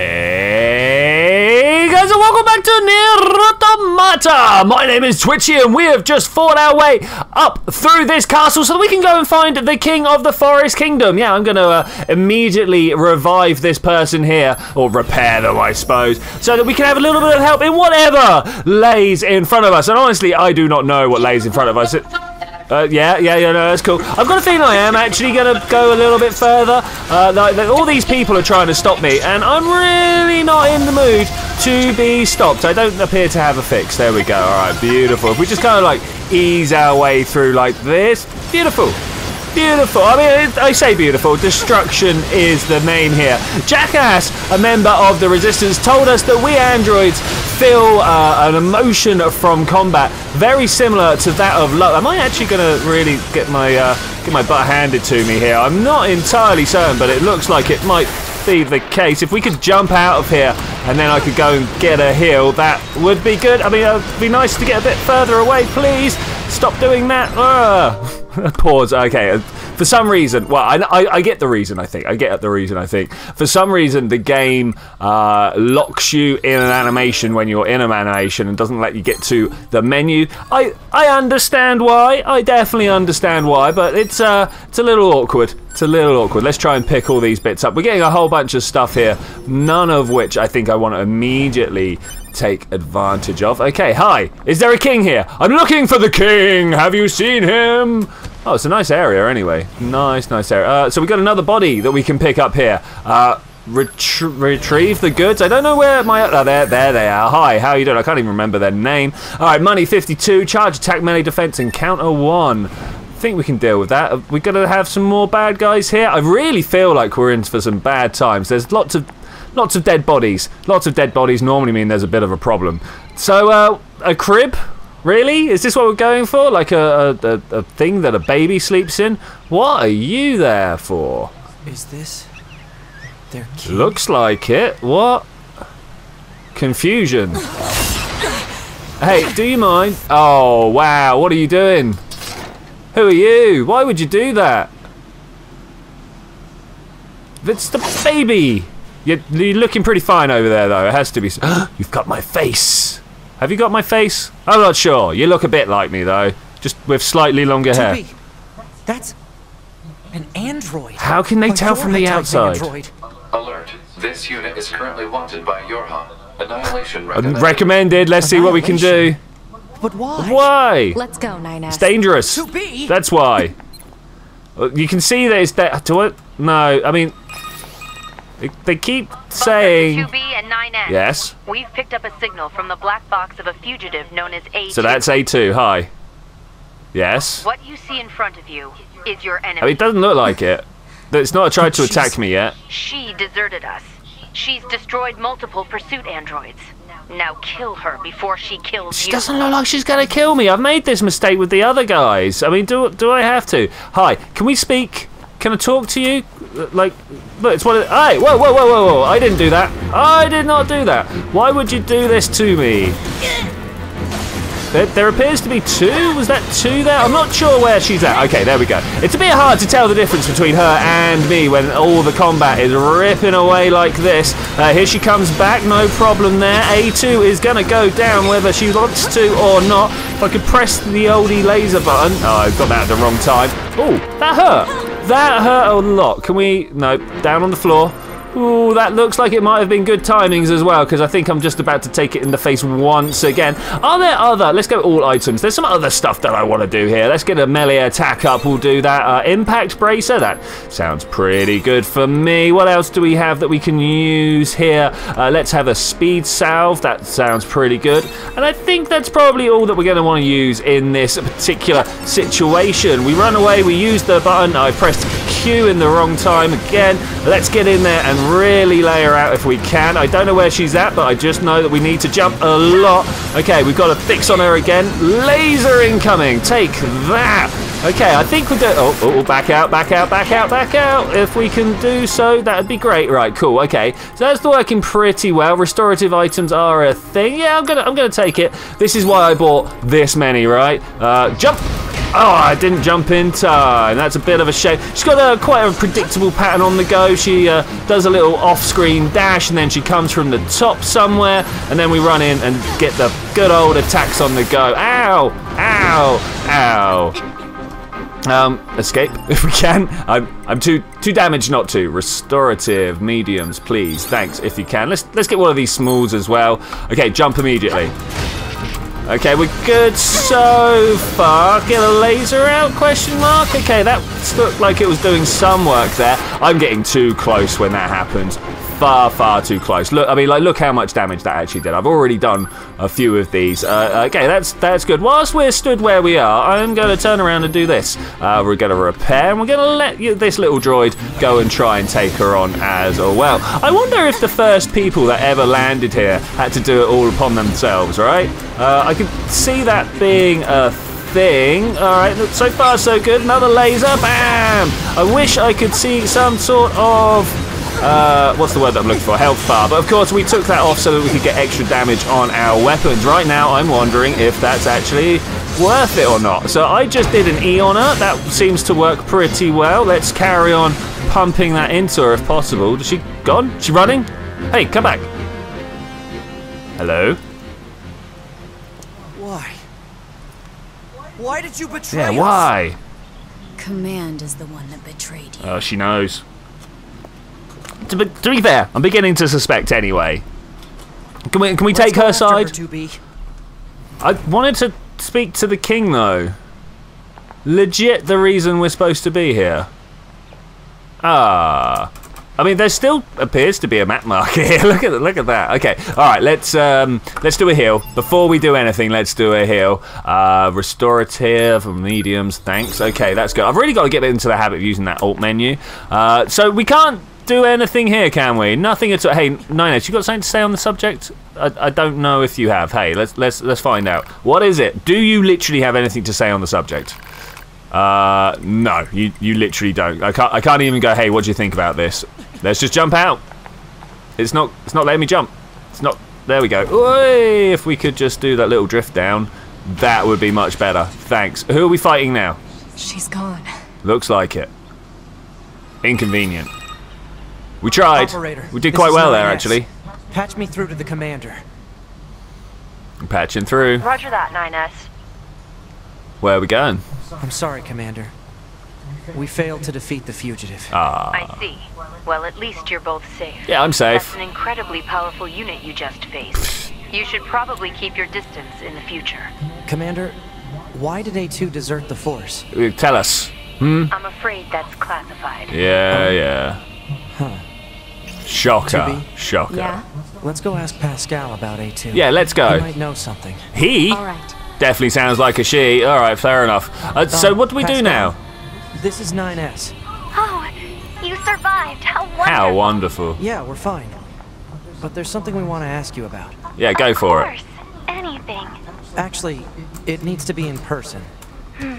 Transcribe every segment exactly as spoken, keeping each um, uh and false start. Hey guys, and welcome back to Nier: Automata! My name is Twitchi and we have just fought our way up through this castle so that we can go and find the king of the Forest Kingdom. Yeah, I'm gonna uh, immediately revive this person here, or repair them I suppose, so that we can have a little bit of help in whatever lays in front of us. And honestly, I do not know what lays in front of us. It Uh, yeah, yeah, yeah, no, that's cool. I've got a feeling I am actually going to go a little bit further. Uh, like, all these people are trying to stop me, and I'm really not in the mood to be stopped. I don't appear to have a fix. There we go. All right, beautiful. If we just kind of, like, ease our way through like this. Beautiful. Beautiful. I mean, I say beautiful. Destruction is the name here. Jackass, a member of the Resistance, told us that we androids feel uh, an emotion from combat very similar to that of love. Am I actually going to really get my uh, get my butt handed to me here? I'm not entirely certain, but it looks like it might be the case. If we could jump out of here and then I could go and get a heal, that would be good. I mean, it would be nice to get a bit further away, please. Stop doing that. Ugh. Pause. Okay, for some reason, well, I, I, I get the reason, I think. I get the reason, I think. For some reason, the game uh, locks you in an animation when you're in an animation and doesn't let you get to the menu. I, I understand why. I definitely understand why, but it's, uh, it's a little awkward. It's a little awkward. Let's try and pick all these bits up. We're getting a whole bunch of stuff here, none of which I think I want to immediately take advantage of. Okay, hi. Is there a king here? I'm looking for the king. Have you seen him? Oh, it's a nice area anyway. Nice, nice area. Uh, so we got another body that we can pick up here. Uh, retrie retrieve the goods. I don't know where my... Oh, there, there they are. Hi, how are you doing? I can't even remember their name. All right, money fifty-two, charge, attack, melee, defense, and counter one. I think we can deal with that. We're gonna have some more bad guys here. I really feel like we're in for some bad times. There's lots of lots of dead bodies. Lots of dead bodies normally mean there's a bit of a problem. So uh, a crib, really? Is this what we're going for? Like a, a, a thing that a baby sleeps in? What are you there for? Is this their kid? Looks like it. What? Confusion. Hey, do you mind? Oh wow, what are you doing? Who are you? Why would you do that? That's the baby! You're, you're looking pretty fine over there, though. It has to be... You've got my face! Have you got my face? I'm not sure. You look a bit like me, though. Just with slightly longer hair. Tupi, that's an android. How can they tell from the outside? Alert. This unit is currently wanted by YoRHa. Annihilation recommended. Recommended. Let's see what we can do. But why? Why? Let's go, nine S. It's dangerous. two B. That's why. You can see that it's that. To what? No, I mean, they, they keep saying. two B and nine S. Yes. We've picked up a signal from the black box of a fugitive known as A two. So that's A two. Hi. Yes. What you see in front of you is your enemy. I mean, it doesn't look like it. It's not tried to attack me yet. She deserted us. She's destroyed multiple pursuit androids. Now kill her before she kills you. She doesn't look like she's gonna kill me. I've made this mistake with the other guys. I mean, do do I have to? Hi, can we speak? Can I talk to you? Like, look, it's one of the... Hey, whoa, whoa, whoa, whoa, whoa. I didn't do that. I did not do that. Why would you do this to me? There, there appears to be two. Was that two there? I'm not sure where she's at. Okay, there we go. It's a bit hard to tell the difference between her and me when all the combat is ripping away like this. Uh, here she comes back. No problem there. A two is going to go down whether she wants to or not. If I could press the oldie laser button. Oh, I've got that at the wrong time. Oh, that hurt. That hurt a lot. Can we... No, down on the floor. Ooh, that looks like it might have been good timings as well, because I think I'm just about to take it in the face once again. Are there other... Let's go all items. There's some other stuff that I want to do here. Let's get a melee attack up. We'll do that. Uh, impact bracer. That sounds pretty good for me. What else do we have that we can use here? Uh, let's have a speed salve. That sounds pretty good. And I think that's probably all that we're going to want to use in this particular situation. We run away. We use the button. I pressed Q in the wrong time again. Let's get in there and really lay her out if we can. I don't know where she's at, but I just know that we need to jump a lot. Okay, we've got a fix on her again. Laser incoming. Take that. Okay, I think we're doing... Oh, oh, back out, back out, back out, back out. If we can do so, that'd be great. Right, cool. Okay, so that's working pretty well. Restorative items are a thing. Yeah, I'm gonna, I'm gonna take it. This is why I bought this many, right? Uh, jump. Oh, I didn't jump in time. That's a bit of a shame. She's got a, quite a predictable pattern on the go. She uh, does a little off-screen dash, and then she comes from the top somewhere, and then we run in and get the good old attacks on the go. Ow! Ow! Ow! Um, escape, if we can. I'm, I'm too too damaged not to. Restorative mediums, please. Thanks, if you can. Let's, let's get one of these smalls as well. Okay, jump immediately. Okay, we're good so far. Get a laser out, question mark? Okay, that looked like it was doing some work there. I'm getting too close when that happens. Far, far too close. Look, I mean, like, look how much damage that actually did. I've already done a few of these. Uh, okay, that's that's good. Whilst we're stood where we are, I'm going to turn around and do this. Uh, we're going to repair, and we're going to let you, this little droid go and try and take her on as well. I wonder if the first people that ever landed here had to do it all upon themselves, right? Uh, I can see that being a thing. All right, so far so good. Another laser, bam! I wish I could see some sort of... Uh, what's the word that I'm looking for? Health bar. But of course we took that off so that we could get extra damage on our weapons. Right now I'm wondering if that's actually worth it or not. So I just did an E on her. That seems to work pretty well. Let's carry on pumping that into her if possible. Is she gone? Is she running? Hey, come back. Hello? Why? Why did you betray us? Yeah, why? Command is the one that betrayed you. Oh, she knows. To be, to be fair, I'm beginning to suspect anyway. Can we can we take her side? two B. I wanted to speak to the king though. Legit, the reason we're supposed to be here. Ah, I mean there still appears to be a map marker here. Look at look at that. Okay, all right, let's um let's do a heal before we do anything. Let's do a heal. Uh, restorative mediums, thanks. Okay, that's good. I've really got to get into the habit of using that alt menu. Uh, so we can't do anything here, can we? Nothing at all. Hey, nine S, you got something to say on the subject? I, I don't know if you have. Hey, let's let's let's find out. What is it? Do you literally have anything to say on the subject? Uh, no, you you literally don't. I can't I can't even go. Hey, what do you think about this? Let's just jump out. It's not it's not letting me jump. It's not. There we go. Oy, if we could just do that little drift down, that would be much better. Thanks. Who are we fighting now? She's gone. Looks like it. Inconvenient. We tried. Operator, we did quite well there, actually. Patch me through to the commander. I'm patching through. Roger that, nine S. Where are we going? I'm sorry, Commander. We failed to defeat the fugitive. Ah. I see. Well, at least you're both safe. Yeah, I'm safe. That's an incredibly powerful unit you just faced. You should probably keep your distance in the future. Commander, why did A two desert the force? Tell us. Hmm? I'm afraid that's classified. Yeah, um, yeah. Huh. Shocker. Shocker. Yeah. Let's go ask Pascal about A two. Yeah, let's go. He might know something. He? All right. Definitely sounds like a she. All right, fair enough. Uh, um, so what do we Pascal, do now? This is nine S. Oh, you survived. How wonderful. How wonderful. Yeah, we're fine. But there's something we want to ask you about. Yeah, go of for course. It. Anything. Actually, it needs to be in person. Hmm.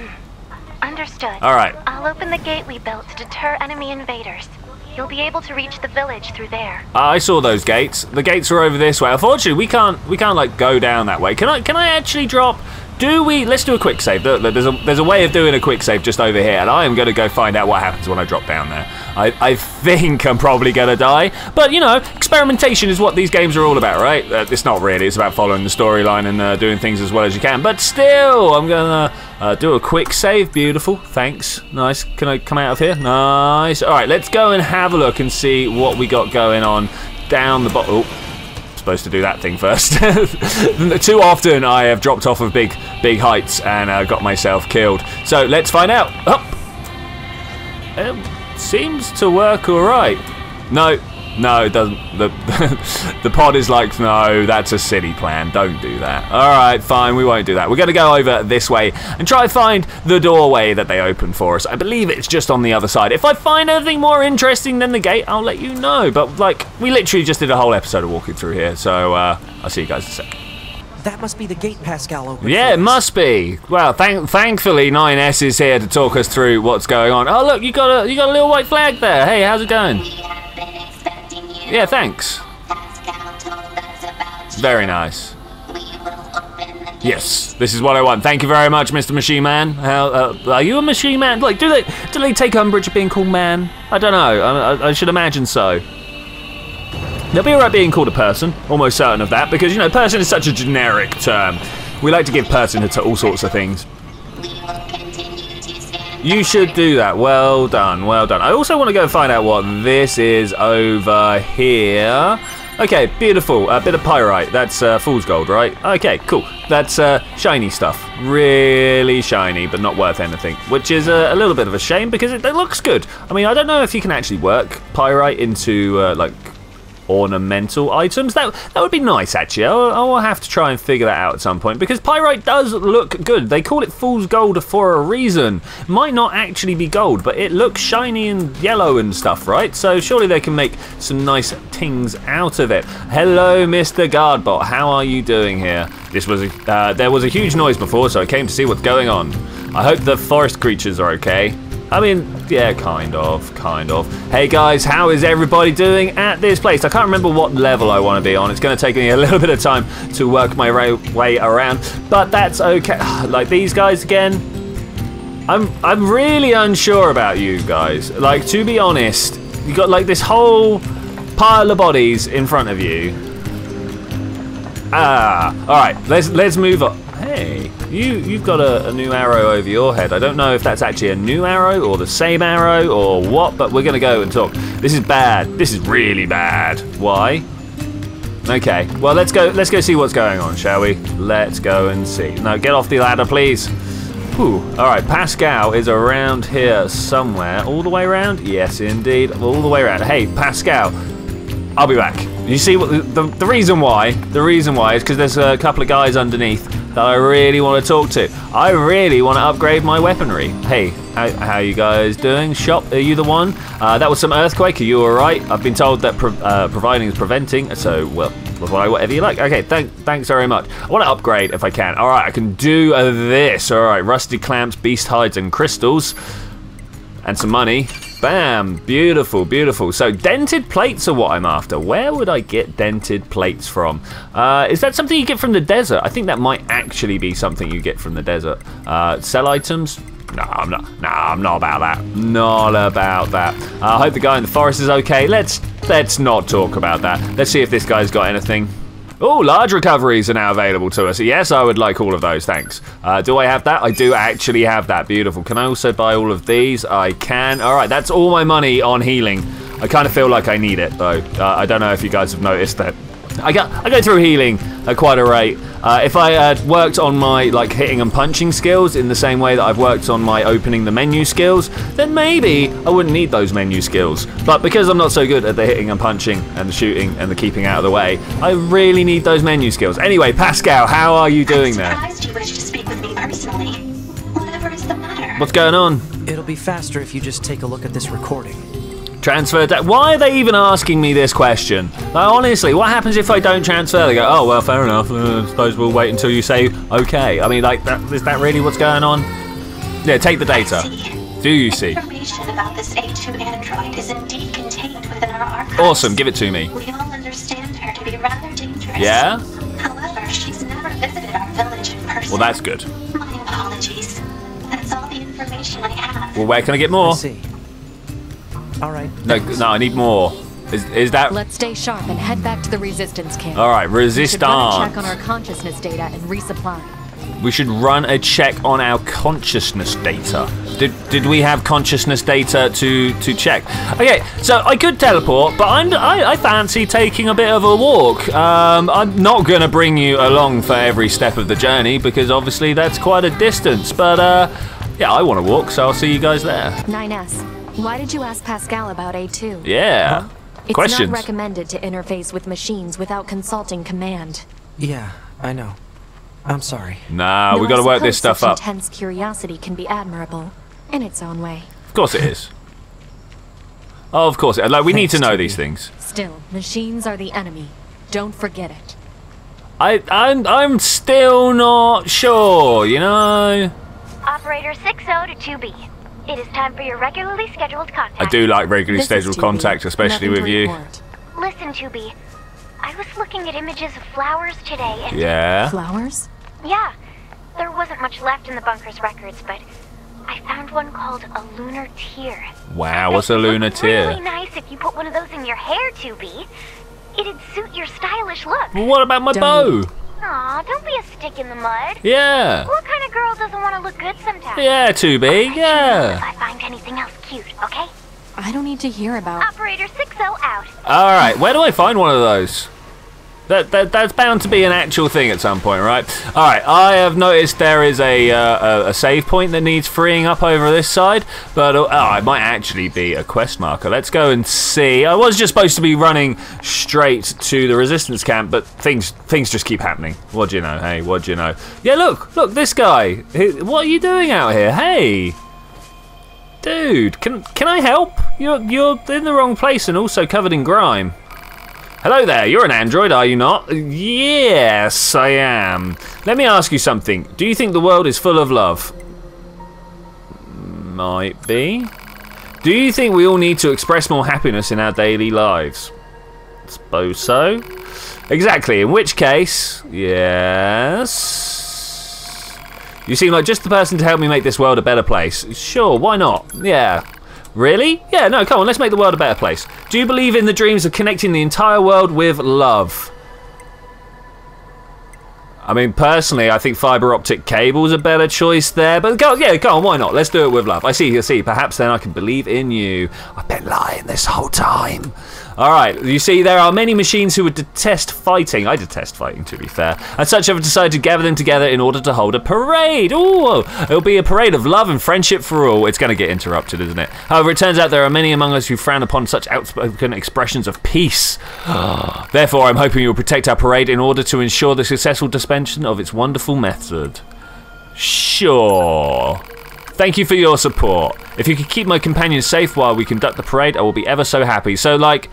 Understood. All right. I'll open the gate we built to deter enemy invaders. You'll be able to reach the village through there. Uh, I saw those gates. The gates were over this way. Unfortunately, we can't we can't like go down that way. Can I can I actually drop? Do we? Let's do a quick save. Look, look, there's a there's a way of doing a quick save just over here, and I am going to go find out what happens when I drop down there. I I think I'm probably going to die, but you know, experimentation is what these games are all about, right? Uh, it's not really. It's about following the storyline and uh, doing things as well as you can. But still, I'm gonna. Uh, do a quick save, beautiful, thanks, nice. Can I come out of here? Nice. Alright, let's go and have a look and see what we got going on down the bottom. Oh, supposed to do that thing first. Too often I have dropped off of big big heights and uh, got myself killed. So let's find out. Oh. It seems to work alright. No, no, it doesn't. The, the pod is like, no, that's a silly plan. Don't do that. All right, fine, we won't do that. We're going to go over this way and try to find the doorway that they opened for us. I believe it's just on the other side. If I find anything more interesting than the gate, I'll let you know. But, like, we literally just did a whole episode of walking through here. So uh, I'll see you guys in a second. That must be the gate Pascal opened. Yeah, it must be. Well, thank thankfully nine S is here to talk us through what's going on. Oh, look, you got a, you got a little white flag there. Hey, how's it going? Yeah, thanks. Very nice. Yes, this is what I want. Thank you very much, Mister Machine Man. How, uh, are you a Machine Man? Like, do they do they take umbrage at being called man? I don't know. I, I, I should imagine so. They'll be alright being called a person. Almost certain of that, because you know, person is such a generic term. We like to give personhood to all sorts of things. You should do that. Well done, well done. I also want to go find out what this is over here. Okay, beautiful. A bit of pyrite. That's uh, fool's gold, right? Okay, cool. That's uh, shiny stuff. Really shiny, but not worth anything, which is a, a little bit of a shame because it, it looks good. I mean, I don't know if you can actually work pyrite into uh, like ornamental items. That that would be nice, actually. I'll, I'll have to try and figure that out at some point because pyrite does look good. They call it fool's gold for a reason. Might not actually be gold, but it looks shiny and yellow and stuff, right? So surely they can make some nice things out of it. Hello, Mister Guardbot. How are you doing here? This was a, uh, there was a huge noise before, so I came to see what's going on. I hope the forest creatures are okay. I mean, yeah, kind of, kind of. Hey guys, how is everybody doing at this place? I can't remember what level I want to be on. It's going to take me a little bit of time to work my way around, but that's okay. Like these guys again, I'm I'm really unsure about you guys. Like, to be honest, you got like this whole pile of bodies in front of you. Ah, all right, let's let's move on. Hey. You, you've got a, a new arrow over your head. I don't know if that's actually a new arrow or the same arrow or what, but we're going to go and talk. This is bad. This is really bad. Why? Okay. Well, let's go Let's go see what's going on, shall we? Let's go and see. No, get off the ladder, please. Whew. All right, Pascal is around here somewhere. All the way around? Yes, indeed. All the way around. Hey, Pascal. I'll be back. You see, what the, the, the reason why, the reason why is because there's a couple of guys underneath that I really want to talk to. I really want to upgrade my weaponry. Hey, how, how you guys doing? Shop, are you the one? Uh, that was some earthquake. Are you all right? I've been told that pro uh, providing is preventing, so well, whatever you like. Okay, th thanks very much. I want to upgrade if I can. All right, I can do uh, this. All right, rusty clamps, beast hides, and crystals, and some money. Bam, beautiful, beautiful. So dented plates are what I'm after. Where would I get dented plates from? Uh, is that something you get from the desert? I think that might actually be something you get from the desert. Uh, sell items? No, I'm not. No, I'm not about that. Not about that. I uh, hope the guy in the forest is okay. Let's let's not talk about that. Let's see if this guy's got anything. Oh, large recoveries are now available to us. Yes, I would like all of those, thanks. Uh, do I have that? I do actually have that, beautiful. Can I also buy all of these? I can. All right, that's all my money on healing. I kind of feel like I need it, though. Uh, I don't know if you guys have noticed that. I go, I go through healing at quite a rate. Uh, if I had worked on my like hitting and punching skills in the same way that I've worked on my opening the menu skills, then maybe I wouldn't need those menu skills. But because I'm not so good at the hitting and punching and the shooting and the keeping out of the way, I really need those menu skills. Anyway, Pascal, how are you doing there? I'm surprised you wish to speak with me personally. Whatever is the matter? What's going on? It'll be faster if you just take a look at this recording. Transfer that. Why are they even asking me this question? Like, honestly, what happens if I don't transfer? They go, oh, well, fair enough. Uh, I suppose we'll wait until you say okay. I mean, like, that, is that really what's going on? Yeah, take the data. Do you see? Information about this A two android is indeed contained within our archives. Awesome, give it to me. We all understand her to be rather dangerous. Yeah? However, she's never visited our village in person. Well, that's good. My apologies. That's all the information I have. Well, where can I get more? Let's see. All right. No, no, I need more. Is, is that? Let's stay sharp and head back to the resistance camp. All right, resistance. We should run a check on our consciousness data and resupply. We should run a check on our consciousness data. Did did we have consciousness data to to check? Okay, so I could teleport, but I'm, I I fancy taking a bit of a walk. Um, I'm not gonna bring you along for every step of the journey because obviously that's quite a distance. But uh, yeah, I want to walk, so I'll see you guys there. nine S. Why did you ask Pascal about A two? Yeah. Huh? It's Questions. not recommended to interface with machines without consulting command. Yeah, I know. I'm sorry. Nah, no, we got to work this stuff up. Intense curiosity can be admirable in its own way. Of course it is. Oh, of course. It, like we Thanks need to know to these you. things. Still, machines are the enemy. Don't forget it. I I'm I'm still not sure, you know. Operator six O to two B. It is time for your regularly scheduled contact. I do like regularly scheduled contact, especially with you. Listen, two B. I was looking at images of flowers today. And yeah. Flowers? Yeah, there wasn't much left in the bunker's records, but I found one called a lunar tear. Wow, what's a lunar tear? It would be really nice if you put one of those in your hair, two B. It'd suit your stylish look. Well, what about my bow? Aw, don't be a stick in the mud. Yeah. What kind of girl doesn't want to look good sometimes? Yeah, two B, right, yeah. If I find anything else cute, okay? I don't need to hear about... Operator six O out. Alright, where do I find one of those? That, that That's bound to be an actual thing at some point, right? Alright, I have noticed there is a, uh, a, a save point that needs freeing up over this side. But, oh, it might actually be a quest marker. Let's go and see. I was just supposed to be running straight to the resistance camp, but things things just keep happening. What do you know, hey, what do you know? Yeah, look, look, this guy. What are you doing out here? Hey! Dude, can can I help? You're, you're in the wrong place and also covered in grime. Hello there, you're an android, are you not? Yes, I am. Let me ask you something. Do you think the world is full of love? Might be. Do you think we all need to express more happiness in our daily lives? I suppose so. Exactly, in which case, yes. You seem like just the person to help me make this world a better place. Sure, why not? Yeah. Really? Yeah, no, come on, let's make the world a better place. Do you believe in the dreams of connecting the entire world with love? I mean, personally, I think fibre optic cable's a better choice there, but go, yeah, go on, why not? Let's do it with love. I see, you see, perhaps then I can believe in you. I've been lying this whole time. Alright, you see, there are many machines who would detest fighting. I detest fighting, to be fair. And such, I've decided to gather them together in order to hold a parade. Ooh, it'll be a parade of love and friendship for all. It's going to get interrupted, isn't it? However, it turns out there are many among us who frown upon such outspoken expressions of peace. Therefore, I'm hoping you'll protect our parade in order to ensure the successful dispensation of its wonderful method. Sure. Thank you for your support. If you could keep my companions safe while we conduct the parade, I will be ever so happy. So, like...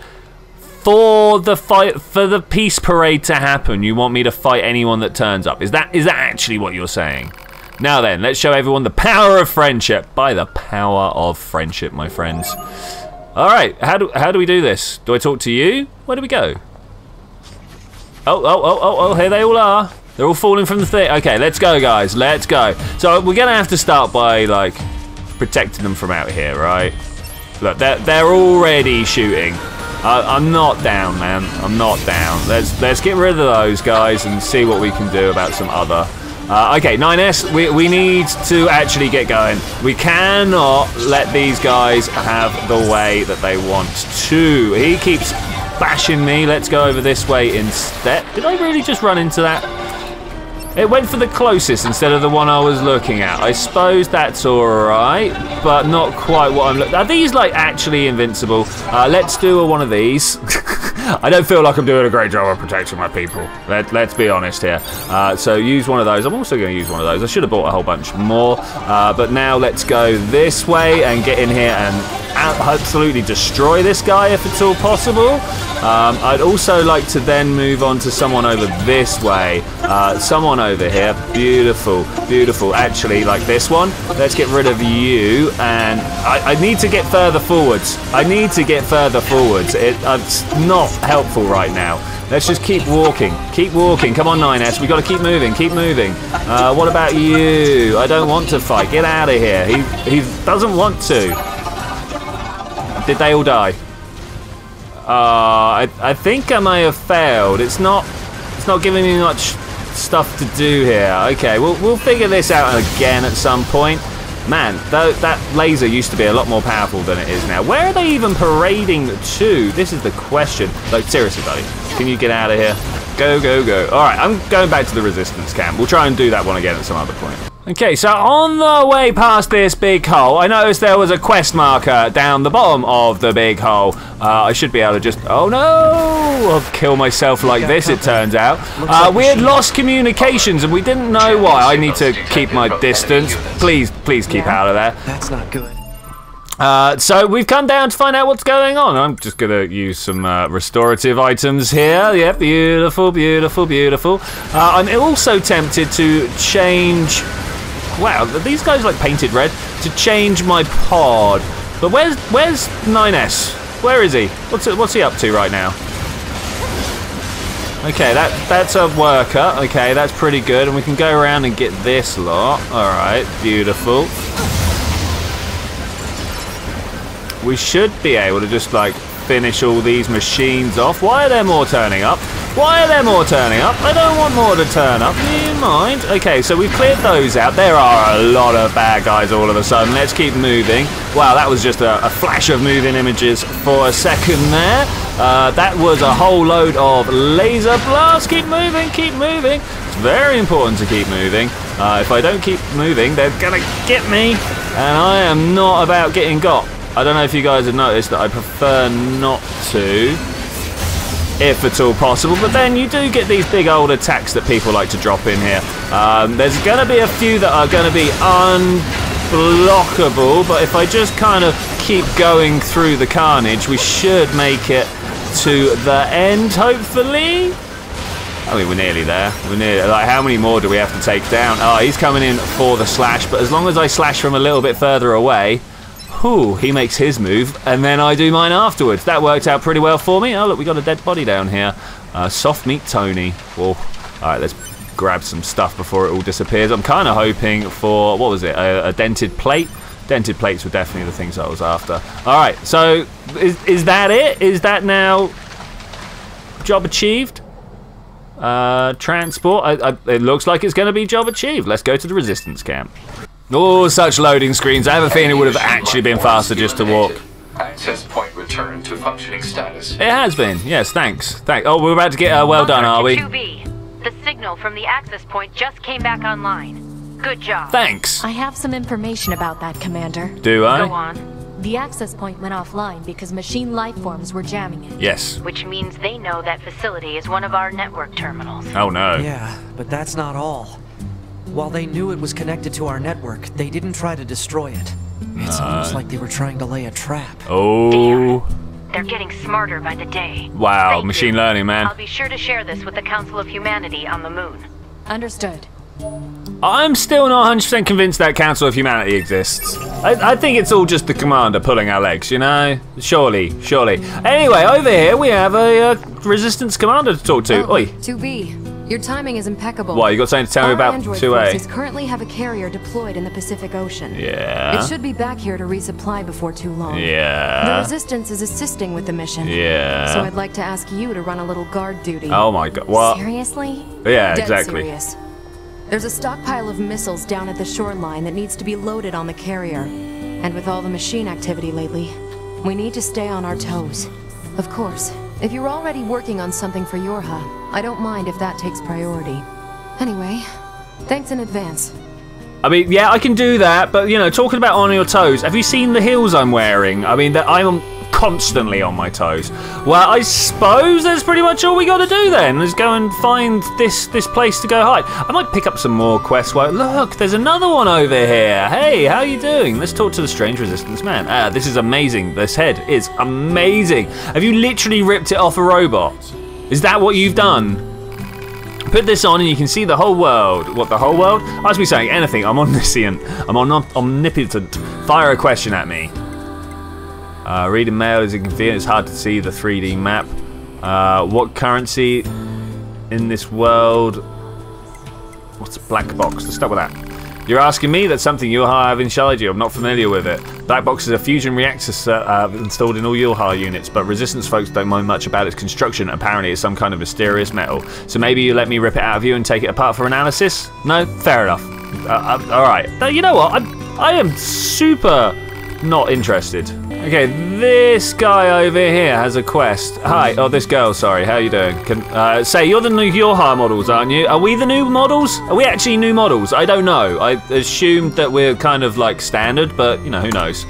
For the fight, for the peace parade to happen, you want me to fight anyone that turns up. Is that is that actually what you're saying? Now then, let's show everyone the power of friendship. By the power of friendship, my friends. All right, how do how do we do this? Do I talk to you? Where do we go? Oh oh oh oh oh! Here they all are. They're all falling from the thing. Okay, let's go, guys. Let's go. So we're gonna have to start by like protecting them from out here, right? Look, they're they're already shooting. I, I'm not down, man. I'm not down. Let's let's get rid of those guys and see what we can do about some other. Uh, okay, nine S, we, we need to actually get going. We cannot let these guys have the way that they want to. He keeps bashing me. Let's go over this way instead. Did I really just run into that? It went for the closest instead of the one I was looking at. I suppose that's alright, but not quite what I'm looking at. Are these, like, actually invincible? Uh, let's do a, one of these. I don't feel like I'm doing a great job of protecting my people. Let, let's be honest here. Uh, so use one of those. I'm also going to use one of those. I should have bought a whole bunch more. Uh, but now let's go this way and get in here and... absolutely destroy this guy if it's all possible. Um, I'd also like to then move on to someone over this way. Uh, someone over here. Beautiful, beautiful. Actually, like this one. Let's get rid of you. And I, I need to get further forwards. I need to get further forwards. It, it's not helpful right now. Let's just keep walking. Keep walking. Come on, nine S. We've got to keep moving. Keep moving. Uh, what about you? I don't want to fight. Get out of here. He, he doesn't want to. Did they all die? Uh, I, I think I may have failed. It's not, it's not giving me much stuff to do here. Okay, we'll we'll figure this out again at some point. Man, th that laser used to be a lot more powerful than it is now. Where are they even parading to? This is the question. Like, seriously, buddy, can you get out of here? Go, go, go. All right, I'm going back to the resistance camp. We'll try and do that one again at some other point. Okay, so on the way past this big hole, I noticed there was a quest marker down the bottom of the big hole. Uh, I should be able to just, oh no, I'll kill myself like this, it turns out. Uh, we had lost communications and we didn't know why. I need to keep my distance. Please, please keep out of there. That's not good. Uh, so we've come down to find out what's going on. I'm just going to use some uh, restorative items here. Yeah, beautiful, beautiful, beautiful. Uh, I'm also tempted to change... Wow, these guys like painted red. To change my pod. But where's where's nine S? Where is he? What's what's he up to right now? Okay, that that's a worker. Okay, that's pretty good. And we can go around and get this lot. Alright, beautiful. We should be able to just, like, finish all these machines off. Why are there more turning up? Why are there more turning up? I don't want more to turn up. Do you mind? Okay, so we've cleared those out. There are a lot of bad guys all of a sudden. Let's keep moving. Wow, that was just a, a flash of moving images for a second there. Uh, that was a whole load of laser blasts. Keep moving, keep moving. It's very important to keep moving. Uh, if I don't keep moving, they're gonna get me. And I am not about getting got. I don't know if you guys have noticed that I prefer not to, if at all possible. But then you do get these big old attacks that people like to drop in here. Um, there's going to be a few that are going to be unblockable. But if I just kind of keep going through the carnage, we should make it to the end, hopefully. I mean, we're nearly there. We're nearly, like, how many more do we have to take down? Oh, he's coming in for the slash, but as long as I slash from a little bit further away, whew, he makes his move, and then I do mine afterwards. That worked out pretty well for me. Oh, look, we got a dead body down here. Uh, soft meat Tony. Whoa. All right, let's grab some stuff before it all disappears. I'm kind of hoping for, what was it, a, a dented plate? Dented plates were definitely the things I was after. All right, so is, is that it? Is that now job achieved? Uh, transport, I, I, it looks like it's going to be job achieved. Let's go to the resistance camp. Oh, such loading screens. I have a feeling it would have actually been faster just to walk. Access point returned to functioning status. It has been. Yes, thanks. Thanks. Oh, we're about to get uh, well done, are we? two B. The signal from the access point just came back online. Good job. Thanks. I have some information about that, Commander. Do I? Go on. The access point went offline because machine lifeforms were jamming it. Yes. Which means they know that facility is one of our network terminals. Oh, no. Yeah, but that's not all. While they knew it was connected to our network, they didn't try to destroy it. It's uh, almost like they were trying to lay a trap. Oh. Damn. They're getting smarter by the day. Wow, Thank machine you. learning, man. I'll be sure to share this with the Council of Humanity on the moon. Understood. I'm still not one hundred percent convinced that Council of Humanity exists. I, I think it's all just the commander pulling our legs, you know? Surely, surely. Anyway, over here we have a uh, Resistance commander to talk to. Oh, Oi. two B. Your timing is impeccable. What, you got something to tell Our me about Android two A? Currently have a carrier deployed in the Pacific Ocean. Yeah. It should be back here to resupply before too long. Yeah. The Resistance is assisting with the mission. Yeah. So I'd like to ask you to run a little guard duty. Oh my god, what? Seriously? Yeah, Dead exactly. Serious. There's a stockpile of missiles down at the shoreline that needs to be loaded on the carrier. And with all the machine activity lately, we need to stay on our toes. Of course. If you're already working on something for YoRHa, I don't mind if that takes priority. Anyway, thanks in advance. I mean, yeah, I can do that, but, you know, talking about on your toes, have you seen the heels I'm wearing? I mean, that I'm constantly on my toes. Well, I suppose that's pretty much all we got to do then, is go and find this this place to go hide. I might pick up some more quests. While, look, there's another one over here. Hey, how you doing? Let's talk to the strange resistance man. Ah, this is amazing. This head is amazing. Have you literally ripped it off a robot? Is that what you've done? Put this on and you can see the whole world. What, the whole world? I was saying anything. I'm omniscient. I'm omnipotent. Fire a question at me. Uh, reading mail is inconvenient, it's hard to see the three D map. Uh, what currency in this world? What's a black box? Let's start with that. You're asking me? That's something YoRHa have inside you. I'm not familiar with it. Black box is a fusion reactor uh, installed in all YoRHa units, but resistance folks don't know much about its construction. Apparently it's some kind of mysterious metal. So maybe you let me rip it out of you and take it apart for analysis? No? Fair enough. Uh, uh, Alright. No, you know what? I'm, I am super not interested. Okay, this guy over here has a quest. Hi, oh, this girl, sorry, how are you doing? Can, uh, say, you're the new YoRHa models, aren't you? Are we the new models? Are we actually new models? I don't know. I assumed that we're kind of like standard, but, you know, who knows.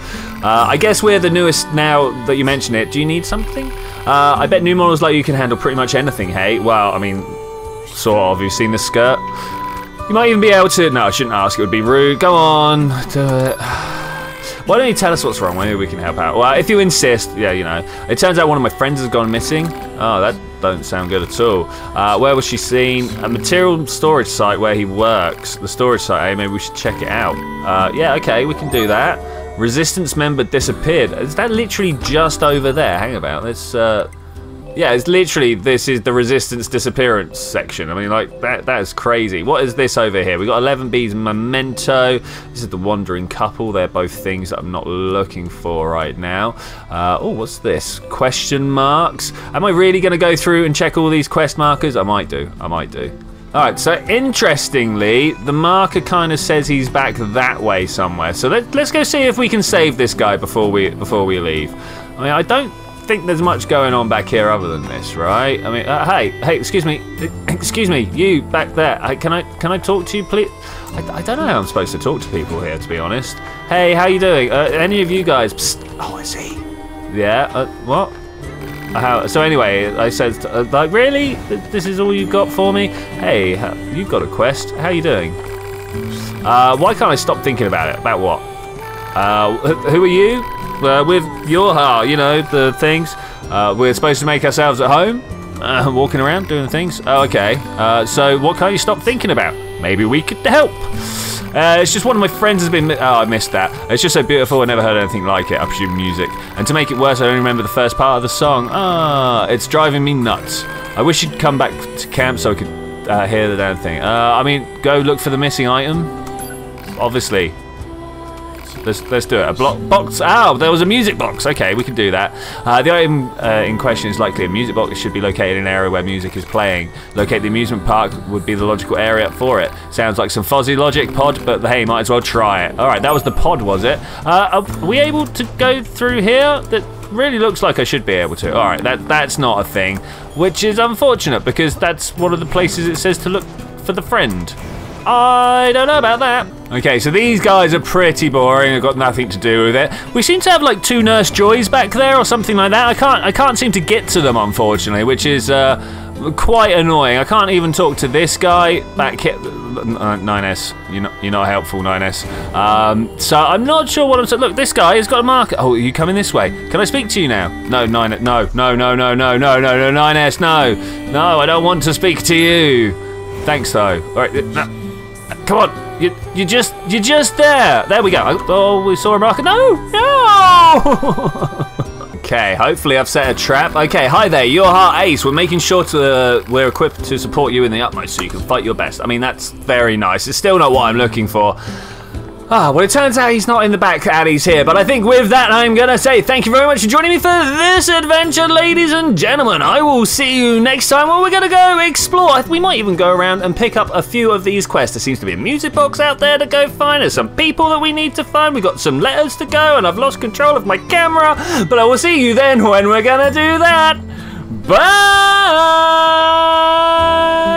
Uh, I guess we're the newest now that you mention it. Do you need something? Uh, I bet new models like you can handle pretty much anything, hey? Well, I mean, sort of. Have you seen this skirt? You might even be able to... No, I shouldn't ask. It would be rude. Go on, do it. Why don't you tell us what's wrong? Maybe we can help out. Well, if you insist, yeah, you know. It turns out one of my friends has gone missing. Oh, that don't sound good at all. Uh, where was she seen? A material storage site where he works. The storage site, eh? Maybe we should check it out. Uh, yeah, okay, we can do that. Resistance member disappeared. Is that literally just over there? Hang about, let's... Uh, Yeah, it's literally, this is the Resistance disappearance section. I mean, like, that that is crazy. What is this over here? We got eleven B's Memento. This is the Wandering Couple. They're both things that I'm not looking for right now. Uh, oh, what's this? Question marks. Am I really going to go through and check all these quest markers? I might do. I might do. Alright, so interestingly, the marker kind of says he's back that way somewhere. So let, let's go see if we can save this guy before we before we leave. I mean, I don't think there's much going on back here other than this, right? I mean, uh, hey, hey, excuse me, excuse me, you back there. I, can I can I talk to you, please? I, I don't know how I'm supposed to talk to people here, to be honest. Hey, how you doing? Uh, any of you guys? Psst. Oh, is he? Yeah. Uh, what? How, so anyway, I said, uh, like, really? This is all you've got for me? Hey, you've got a quest. How you doing? Uh, why can't I stop thinking about it? About what? Uh, who are you? Uh, with YoRHa, you know, the things. Uh, we're supposed to make ourselves at home, uh, walking around, doing things. Oh, okay. Uh, so what can't you stop thinking about? Maybe we could help. Uh, it's just one of my friends has been... Oh, I missed that. It's just so beautiful, I never heard anything like it. I presume music. And to make it worse, I only remember the first part of the song. Ah, it's driving me nuts. I wish you'd come back to camp so I could uh, hear the damn thing. Uh, I mean, go look for the missing item. Obviously. Let's, let's do it. A block box. Oh, there was a music box. Okay, we can do that. Uh, the item uh, in question is likely a music box. It should be located in an area where music is playing. Locate the amusement park would be the logical area for it. Sounds like some fuzzy logic, pod, but hey, might as well try it. All right, that was the pod, was it? Uh, are we able to go through here? That really looks like I should be able to. All right, that that's not a thing, which is unfortunate because that's one of the places it says to look for the friend. I don't know about that. Okay, so these guys are pretty boring. I've got nothing to do with it. We seem to have like two Nurse Joys back there or something like that. I can't, I can't seem to get to them, unfortunately, which is uh, quite annoying. I can't even talk to this guy back here. nine S, you're not, you're not helpful, nine S. Um, so I'm not sure what I'm saying. Look, this guy has got a marker. Oh, are you coming this way? Can I speak to you now? No, nine S, no, no, no, no, no, no, no, no, nine S, no, no, I don't want to speak to you. Thanks though. All right. No. Come on, you, you just, you're just there. There we go. Oh, we saw a marker. No, no. Okay, hopefully I've set a trap. Okay, hi there, YoRHa Ace. We're making sure to, uh, we're equipped to support you in the utmost so you can fight your best. I mean, that's very nice. It's still not what I'm looking for. Ah, oh, well, it turns out he's not in the back alleys here, but I think with that, I'm going to say thank you very much for joining me for this adventure, ladies and gentlemen. I will see you next time when we're going to go explore. We might even go around and pick up a few of these quests. There seems to be a music box out there to go find. There's some people that we need to find. We've got some letters to go, and I've lost control of my camera, but I will see you then when we're going to do that. Bye!